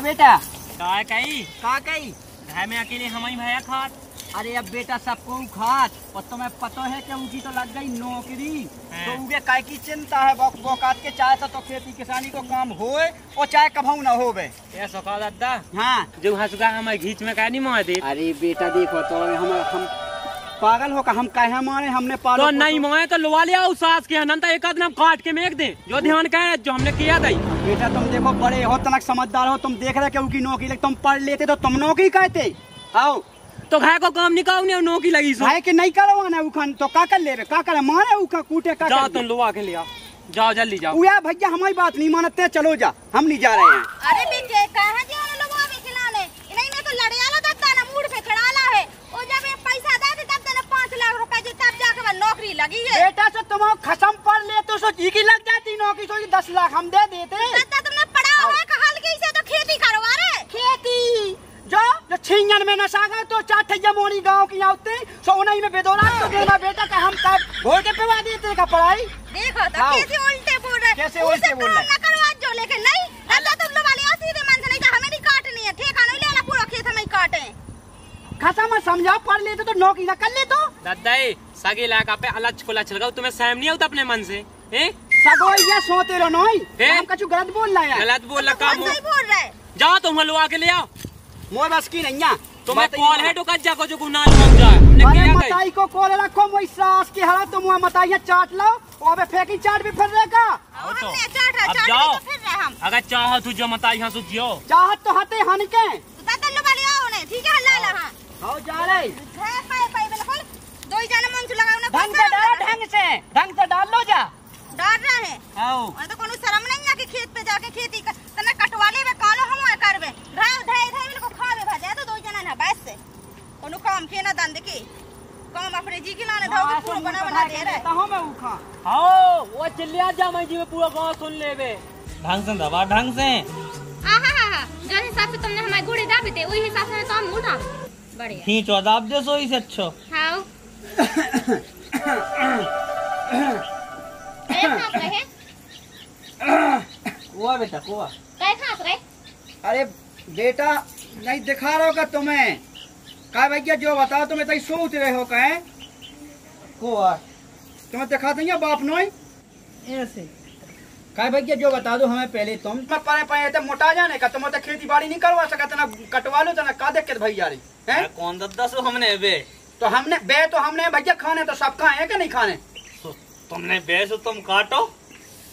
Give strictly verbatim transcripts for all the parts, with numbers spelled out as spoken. का बेटा का कही का कही घर में अकेले हमारी भैया खात। अरे अब बेटा सबको खात पतो में पतो है कि उनकी तो लग गई नौकरी तो उनके काय की चिंता है। बोकात के चाय तो खेती किसानी को काम होए और चाय कभाऊ ना होवे। हाँ जो हंसगा हमारे घीच में काहे नहीं मार दे। अरे बेटा देखो तो हम हम पागल होकर हम काहे मारे हमने पालो तो नहीं मारे तो लुवा लिया उस सास के अनंता एक आदम काट के मेक दे जो ध्यान कहे जो हमने किया था। बेटा तुम देखो बड़े हो तनक समझदार हो तुम देख रहे उनकी नौकरी तुम पढ़ लेते तो तुम नौकरी कहते। आओ तो घाय को काम निकाल ने नौकी लगी सो घाय के नहीं करवाना उखन तो का कर लेबे का कर मारे उखा कूटे का जा तुम लोवा के लिया जाओ जल्दी जाओ। ओया भैया हमारी बात नहीं मानते चलो जा हम नहीं जा रहे हैं। अरे बेटे कहां जा रहे लोवा भी खिलाने नहीं में तो लड़याला दत्ता ना मूड पे खड़ाला है ओ जब पैसा दे दे तब देना पाँच लाख रुपए जे तब जाके नौकरी लगी है। बेटा सो तुम खसम पर ले तो सो जी की लग जाती नौकरी सो दस लाख हम दे देते। दादा तुमने पढ़ा हुआ कहल के से तो खेती करवा रे खेती जो जो छींगन में नशा गए तो चाठैया मोरी गांव की आते सो उन्हीं में बेदोरा तो देना बेटा का हम सब वोट पे वा देते का पढ़ाई देखो तो कैसे उल्टे बोल रहे कैसे उल्टे बोल रहे ना करवा जो लेके नहीं दादा तुम लोग वाले सीधे मन से नहीं का हमें नहीं काटनी है ठीक है नहीं लेला पूरा खेत हमें काटे खासा मत समझाओ पढ़ लेते तो नौकरी ना कर ले तो दादा ए सगे इलाका पे अलच खुला चल गओ तुम्हें सहम नहीं होता अपने मन से हैं सगो ये सोते रहो नहीं हम कछु गलत बोल रहा है गलत बोल रहा काम बोल रहा है जाओ तुम हलवा के ले आओ मोए बस की नहीं है तो मैं कॉल है तो कज्जा को जो गुनाह लग जाए हमने किया गई मताई को कॉल रखो मोई सास के हरा तुम मताई चाट लो ओबे फेंकी चाट भी फिर रहेगा हमने चाट चाट तो फिर रहे हम अगर चाहत तू जो मताई हां सु जियो चाहत तो हते हन के दादा लो वाली आओ ने ठीक है लाला हां आओ जा रे है पाई पाई बिल्कुल दो ही जाने मन से लगाओ ना ढंग से डाल ढंग से ढंग से डाल लो जा डाल रहे हैं आओ और तो कोनो शर्म नहीं है कि खेत पे जाके खेती तना कटवाले में कालो हम करबे ढाई ढाई ढाई को खावे भाजा तो दो जना ना बस से कोनो काम के ना दंद के काम अपने जी के लाने धाव पूरा बना बना दे रहे तो हम उखा हां वो चिल्लिया जा मैं जी में पूरा गांव सुन लेबे ढंग से दबा ढंग से आहा हा जो हिसाब से तुमने हमारे घोड़े दाबे थे वही हिसाब से तो हम मुंडा बढ़िया खींचो दाब दे सो ही से अच्छो हां कुआ बेटा कुआ रहे? अरे बेटा नहीं दिखा रहा होगा तुम्हें का भैया जो बताओ तुम्हें तई सोच रहे हो कहे कुआ तुम्हें दिखा देंगे बाप नोई ऐसे का भैया जो बता दो हमें पहले तुम परे परे तो मोटा जाने का तुम तो खेती बाड़ी नहीं करवा सका तना कटवा लो तना का दिक्कत भैया रे हैं कौन दद्दा सो हमने बे तो हमने बे तो हमने भैया खाने तो सब खाए हैं कि नहीं खाने तुमने बेस तुम काटो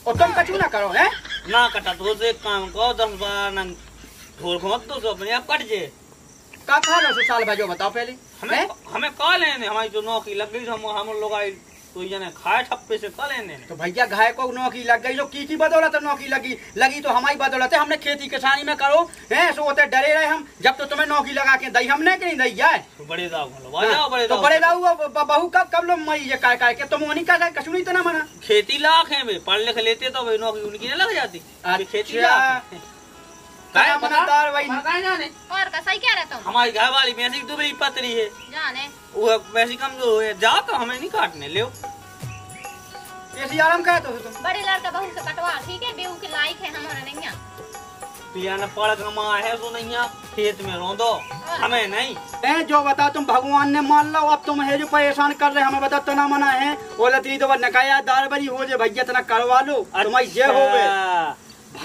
और तुम कचू ना करो हैं ना कटा दो से काम करो दस बार ना ढोल घोंट दो सो अपने आप कट जे का खा लो साल भाजो बताओ पहले हमें हमें का लेने हमारी जो नौकरी लग गई हम हम लोग आई तो याने खाए ठप्पे से का लेने तो भैया घाय को नौकरी लग गई जो की की बदौलत नौकरी लगी लगी तो हमारी बदौलत है हमने खेती किसानी में करो हैं सो होते डरे रहे हम जब तो तुम्हें नौकरी लगा के दई हमने कि नहीं दई है बड़े दाऊ बोलो आ जाओ बड़े दाऊ तो बड़े दाऊ बहू कब कब लो मई ये काय काय के तुम ओनी का कछु नहीं तना मना खेती लाख है बे पढ़ लिख लेते तो भाई नौकरी उनकी लग जाती अरे खेती लाख काय मनादार भाई मकान जाने और का सही कह रहे तुम हमारी घर वाली मैसी दुबई पतरी है जाने वो वैसी कमजोर है जा तो हमें नहीं काटने ले ऐसी आराम का तो तुम बड़े लड़का बहू से कटवा ठीक है बेहू के लायक है हमारा नैया पिया ना पड़ गमा है सो नैया खेत में रोंदो हमें नहीं ए जो बताओ तुम भगवान ने मान लो अब तुम है जो परेशान कर रहे हमें बता तना मना है ओलतरी तो नकाया दारबरी हो जे भैया तना करवा लो तुम्हारी जे होवे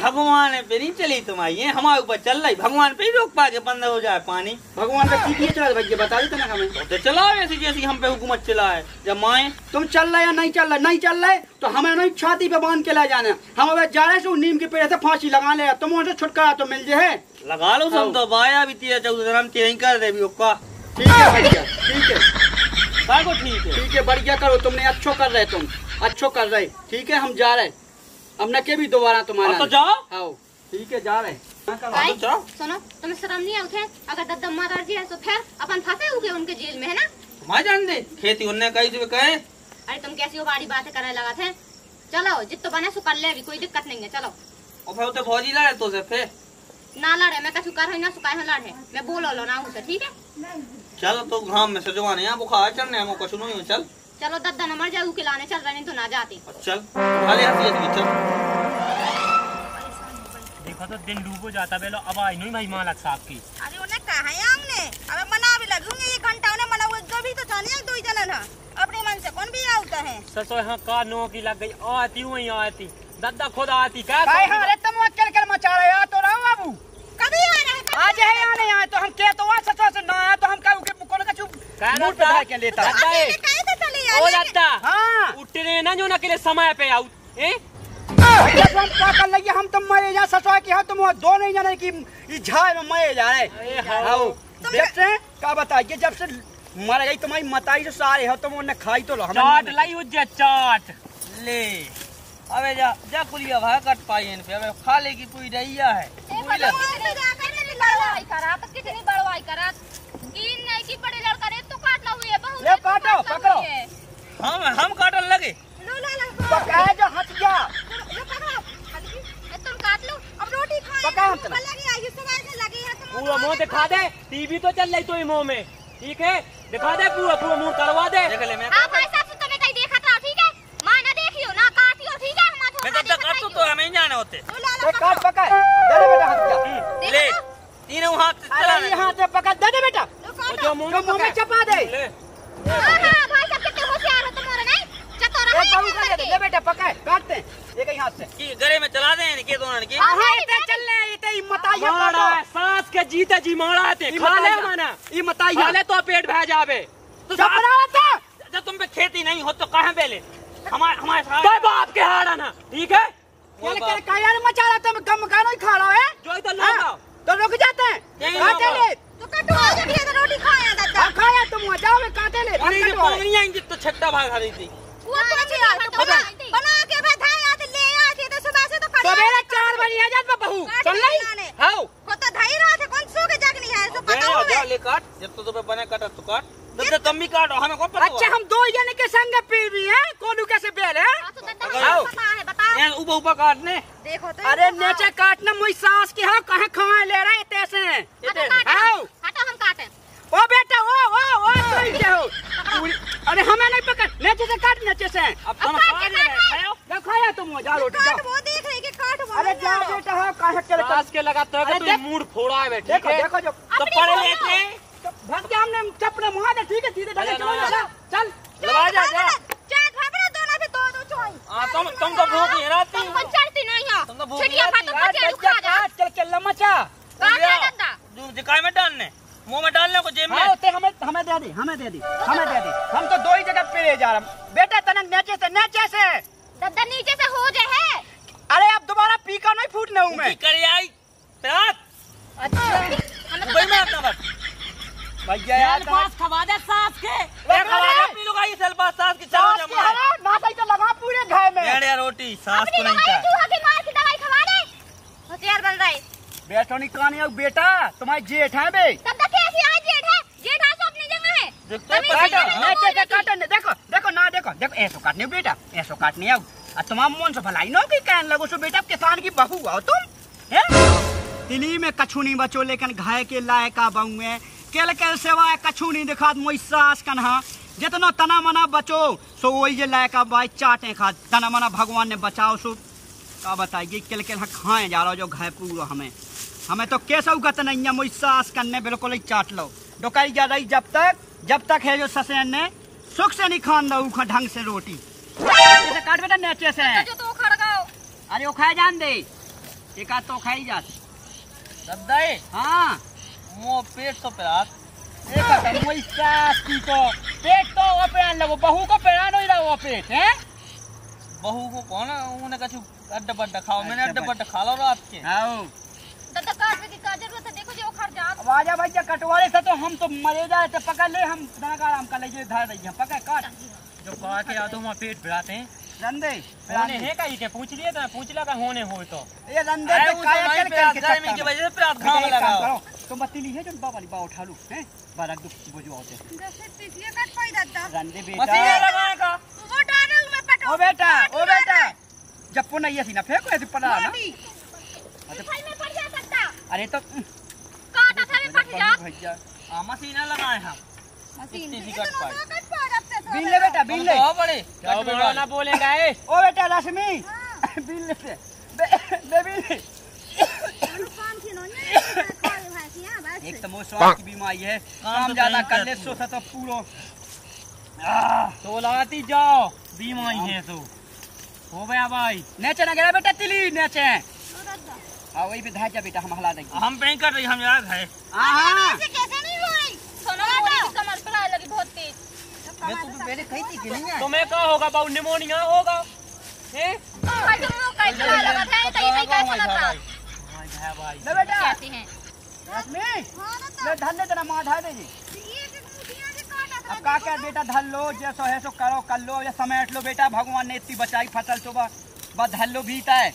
भगवान पे नहीं चली तुम्हारी ये हमारे ऊपर चल रही भगवान पे ही रोक पा के बंद हो जाए पानी भगवान पे की चला भैया बता देते ना हमें तो चलाओ ऐसी जैसी हम पे हुकूमत चलाए जब माए तुम चल रहे या नहीं चल रहे नहीं चल रहे तो हमें नहीं छाती पे बांध के ला जाना हम अब जा रहे सो नीम के पेड़ से फांसी लगा ले तुम उनसे छुटकारा तो मिल जाए लगा लो तुम तो भाया भी तेरह चौदह दिन हम तेरह कर दे ठीक है भैया ठीक है ठीक है ठीक है बढ़िया करो तुमने अच्छो कर रहे तुम अच्छो कर रहे ठीक है हम जा रहे अब न के भी दोबारा तुम्हारा तो जाओ आओ ठीक है जा रहे हैं तो सुनो तुम्हें शर्म नहीं आते अगर दद्दा मार दिया तो फिर अपन फंसे होगे उनके जेल में है ना तुम्हारे जान दे खेती उनने कही जो कहे अरे तुम कैसी हो बाड़ी बातें करने लगा थे चलो जित तो बने सो कर ले अभी कोई दिक्कत नहीं है चलो और फिर तो फौजी लड़े तो से फिर ना लड़े मैं कछु कर ना सुकाय हो लड़े मैं बोलो लो ना उसे ठीक है चलो तो घाम में से जवान है बुखार चढ़ने हम कुछ नहीं हो चल चलो दद्दा न मर जाए ऊ खिलाने चल रहे नहीं तो ना जाते चल देखो रखा था दिन डूबो जाता बेलो अब आई नहीं भाई मालक साहब की। अरे उन्हें कहा है हमने अबे मना भी लगूंगे ये घंटा उन्हें मना हुआ कभी तो जाने दो ही जनन है अपने मन से कौन भी आता है ससो यहाँ का नो की लग गई आती हूँ यहाँ आती दादा खुद आती क्या अरे तुम अकेले कर मचा रहे हो तो रहो बाबू कभी आ रहे आज है यहाँ नहीं आए तो हम क्या तो आज ससो से ना आया तो हम क्या कौन का चुप क्या लेता है उठने ना जो नकेले समय पे आओ हम क्या कर लगे हम तुम मरे जा ससुआ की हाँ तुम वहाँ दो नहीं जाने की झाड़ में मरे जा रहे क्या बताइए जब से मर गई तुम्हारी मताई से सारे हो तुम उन्हें खाई तो लो चाट लाई उज्जै चाट ले अबे जा जा कुलिया भाई कट पाई इन पे अबे खा लेगी पूरी रैया है हम हम काटन लगे पकाए जो हटिया तुम काट लो अब रोटी खाए लगी आई सुबह से लगी है तुम पूरा मुंह दिखा दे टीवी तो चल रही तो ही मुंह में ठीक है दिखा दे पूरा पूरा मुंह करवा दे देख ले मैं हां भाई साहब तो तुम्हें कहीं देखा था ठीक है मां ना देखियो ना काटियो ठीक है हम तो मैं तो काटू तो हमें जाने होते तो काट पकाए दे बेटा हटिया ले तीनों हाथ चला ले यहां से पकड़ दे बेटा जो मुंह में चपा दे हां हां भाई साहब कितने होशियार हो तुम्हारा नहीं ले बेटा पकाए काटते एक ही हाथ से की गले में चला दें इनके दोनों ने की हां इते चल ले इते ही मताइया मारा सांस के जीते जी मारा है खा ले माना ई मताइया ले तो पेट भर जावे तो जबराता जब तुम पे खेती नहीं हो तो काहे बेले हमारे हमारे साथ तब आपके हाड़ा ना ठीक है क्या कर का यार मचा रहा तुम गम का नहीं खा रहा है जो इधर लाओ तो रुक जाते हैं काटे ले तो कटो आ गया तो रोटी खाया दादा खाया तुम जाओ में काटे ले अरे पोंगड़ियां इन तो छट्टा भाग रही थी बना के भाई आज ले आके तो सुबह से तो सवेरे चार बजे आ जात बहू चल ले हां को तो ढाई रात कौन सो के जग नहीं है तो पता हो जा ले काट जब तो तुम्हें बने काट तो काट दद तुम भी काटो हमें को पता अच्छा हम दो जने के संग पी भी है कोनू कैसे बेल है आओ ये ऊपर ऊपर काटने देखो तो अरे नीचे काटना मोई सास के हां कहां खवाए ले रहे तैसे आओ हटो हम काटे ओ बेटा ओ ओ ओ तोई हो अरे हमें नहीं पकड़ नीचे से काट नीचे से अब हम खा ले खाओ जा खाया तुम जा रोटी जा वो देख रही कि काट वो अरे जा बेटा हां काहे के कास के लगाते हो तू मूड फोड़ा है बेटा देखो देखो जो सब पड़े लेके भाग के हमने चपने मार दे ठीक है सीधे ढले चलो जा चल लगा जा जा चाय खा ले दोनों से दो दो छोई हां तुम तुम तो भूख नहीं रहती तुम पचड़ती नहीं हो तुम तो भूख नहीं रहती तुम पचड़ू खा जा चल के लमचा काट दादा दूध जिकाय में डालने मुंह में डालने को जेब में होते हमें हमें दे दी हमें दे दी हमें दे दी हम तो दो ही जगह पे ले जा रहा हूं बेटा तनक नीचे से नीचे से दादा नीचे से हो जाए है अरे अब दोबारा पी का नहीं फूटना हूं मैं कर आई रात अच्छा भाई मैं अपना बात भैया यार पास खवा दे सास के एक खवा पी लूंगा ये सेल पास सास की चाव जम ना सही तो लगा पूरे घर में यार रोटी सास को नहीं था तू आगे मार की दवाई खवा दे होशियार बन रही बैठो नहीं कानी आओ बेटा तुम्हारी जेठ है बे देखो देखो ना देखो देखो ऐसो काटने बेटा ऐसो काटने अब तुम्हारा मन से भलाई न की कहने लगो सो बेटा किसान की बहू आओ तुम है दिल्ली में कछु नहीं बचो लेकिन घाय के लायक आ बहू है केल केल सेवाए कछु नहीं दिखात मोई सास कन्हा जितना तना मना बचो सो वही जे लायक आ भाई चाटे खात तना मना भगवान ने बचाओ सो का बताइए केल केल खाए जा रहा जो घाय पूरा हमें हमें तो कैसा उगत नहीं है मोई सास कन्ने बिल्कुल ही चाट लो डोकाई जा रही जब तक जब तक है जो ससुर ने सुख से नहीं खान दो ढंग से रोटी जैसे काट बेटा नीचे से जो तो खड़गाओ अरे वो खाए जान दे एक आध तो खाई जात दद्दाई हां मो पेट तो पेरात एक आध मोई सास की तो पेट तो ओपरान लगो बहू को पेरानो ही रहो पेट है बहू को कौन उने कछु अड्डा बड्डा खाओ मैंने अड्डा बड्डा खा लो रात के हां दादा काटवे की का जरूरत है देखो जो खर जा आवाजा भाई जा कटवाले से तो हम तो मरे जाए तो पकड़ ले हम दाना आराम कर ले ये धर दे हम पकड़ काट जो खा के आ तो हम पेट भराते हैं रंदे होने है का ये पूछ लिए था पूछ लगा होने हो तो ये रंदे तो काया कर गर्मी की वजह से प्रात खाने लगा तो बत्ती ली है जो बाबा बाबा उठा लूं हैं बारक दुख वो जो होते जैसे पीछे कट पाई दादा रंदे बेटा मशीन लगाने का वो डालो मैं पटो ओ बेटा ओ बेटा जब पुनः ये सीना फेंको ऐसे पड़ा ना भाई मैं पड़ जा अरे तो काटा था मैं फट जा भैया आ मशीना लगाए हम मशीन से कट पाए बिल ले बेटा बिल ले ओ बड़े कट बड़ा ना बोलेगा ए ओ बेटा रश्मि बिल ले बे बिल एक तमोश्वास की बीमारी है, काम ज्यादा कर ले सो तो पूरो तो लाती जाओ बीमारी है तो हो गया भाई। नेचे ना गया बेटा तिली नेचे आ वही पे धा जा बेटा हम हला देंगे, हम बैंक कर रही हम याद है। हां कैसे नहीं होई सोना वाली कमर पर आ लगी बहुत तेज, मैं तो पहले कही थी गिनी है तुम्हें का होगा बाबू निमोनिया होगा हैं भाई तुम कैसे लगा था कहीं कहीं कैसे लगा था भाई भाई ले बेटा कहते हैं में ले धन्ने तना माथा दे जी अब का क्या बेटा धल लो जैसो है सो करो कर लो या समेट लो बेटा, भगवान ने इतनी बचाई फसल तो बस धल लो भीता है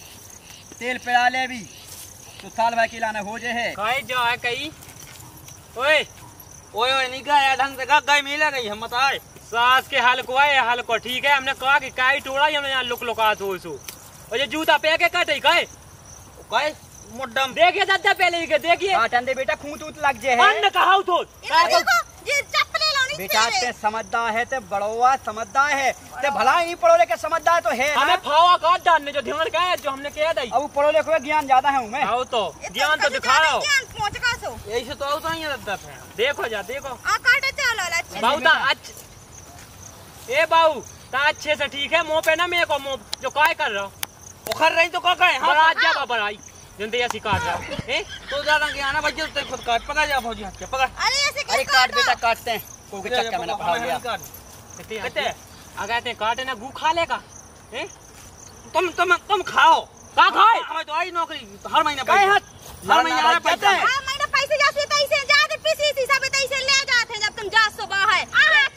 तेल पिला ले भी तो साल भाई की लाना हो जे है कहीं जो है कहीं ओए ओए ओए नहीं गया ढंग से का गई मिला गई हम बताए सास के हाल को है हाल को ठीक है हमने कहा कि काई टोड़ा हमने यहां लुक लुका दो सो और ये जूता पे के काटे काए काए मुड्डम देखिए दादा पहले ही के देखिए आटन दे बेटा खून तूत लग जे है अन्न कहाऊ तो ये चप्पल लानी बेटा ते समझदार है ते बड़वा समझदार है ते भला ही पढ़ोले के समझदार तो है हमें फावा काट डालने जो ध्यान का है जो हमने किया दई अब पढ़ोले को ज्ञान ज्यादा है हमें आओ तो ज्ञान तो दिखाओ ज्ञान पहुंच का सो यही से तो आओ तो नहीं दादा देखो जा देखो आ काटे चलो अच्छे बाऊदा ए बाऊ ता अच्छे से ठीक है मुंह पे ना मेरे को मुंह जो काय कर रहा उखर रही तो का का है हां आज जा बाबा आई जंदे ऐसी काट रहा है तो ज्यादा ज्ञान आना बच्चे तो खुद काट पकड़ जा भौजी हाथ से पकड़ अरे ऐसे अरे काट बेटा काटते हैं को के चक्कर में ना पड़ा गया कहते हैं आगाते काटे ना गू खा लेगा हैं तुम तुम तुम खाओ का खाए हमें तो आई नौकरी हर महीना पैसे हर महीना पैसे हर महीना पैसे जाते पैसे जाते पीसी सी सब पैसे ले जाते हैं जब तुम जा सुबह है आ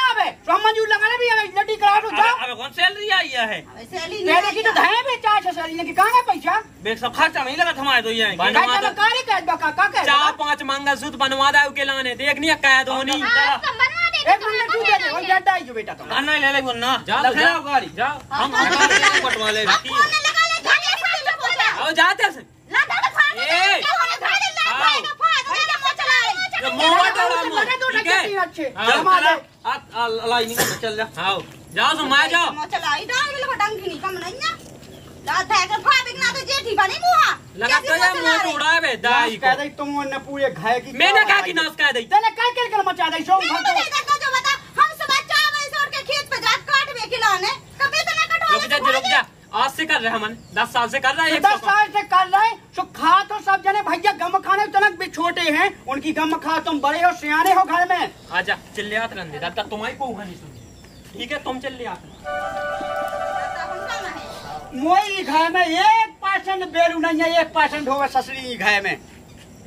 अबे तो हम मंजूर लगाने भैया लड्डी करार हो जाओ अबे कौन सैलरी आई है सैलरी नहीं की तो धए बे चार सौ सैलरी लेके कहां है पैसा बे सब खर्चा नहीं लगा हमारे तो ये का कार्य कैद बका का कह चार पांच मांगा सूद बनवा दाओ के लाने देखनी कैद होनी एक मिनट तू दे दे और जाता है जो बेटा तो खाना ले ले बोलना जाओ जाओ गाड़ी जाओ हम कटवा ले आओ जाते से ना दादा फाड़ दे चल जा आओ जाओ तुम आ जाओ चलाई डाल मेरे को डंग नहीं कम नहीं ना लात है कर फाबिक ना तो जेठी बने मुहा लगा तो ये मुंह उड़ा बे दाई कह दे तुम न पूरे घाय की मैंने कहा कि नाश कह दे तने काय कर कर मचा दे सो घर तो जो बता हम सुबह चार बजे छोड़ के खेत पे जात काट बे खिलाने कभी तो ना कटवा रुक जा रुक जा आज से कर रहा है मन दस साल से कर रहा है दस साल से कर रहा है तो खा तो सब जने भैया गम खाने तनक भी छोटे हैं उनकी गम खा तुम बड़े हो सियाने हो घर में आजा चिल्लियात रंदे दादा तुम्हारी को कहानी सुन ठीक है तुम चिल्लियात मोई घर में एक परसेंट बेरू नहीं है एक परसेंट होगा ससुरी घर में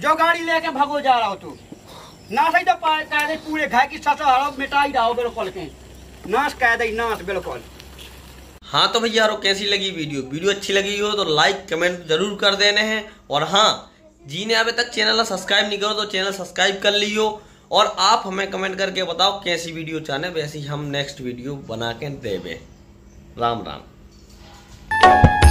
जो गाड़ी लेके भगो जा रहा हो तू ना सही तो कह पूरे घर की ससुर मिटाई डाओ बिल्कुल के नाश कह दे नाश बिल्कुल। हाँ तो भैया यारो कैसी लगी वीडियो वीडियो अच्छी लगी हो तो लाइक कमेंट जरूर कर देने हैं और हाँ जी ने अभी तक चैनल सब्सक्राइब नहीं करो तो चैनल सब्सक्राइब कर लियो और आप हमें कमेंट करके बताओ कैसी वीडियो चाहे वैसी हम नेक्स्ट वीडियो बना के देवे। राम राम।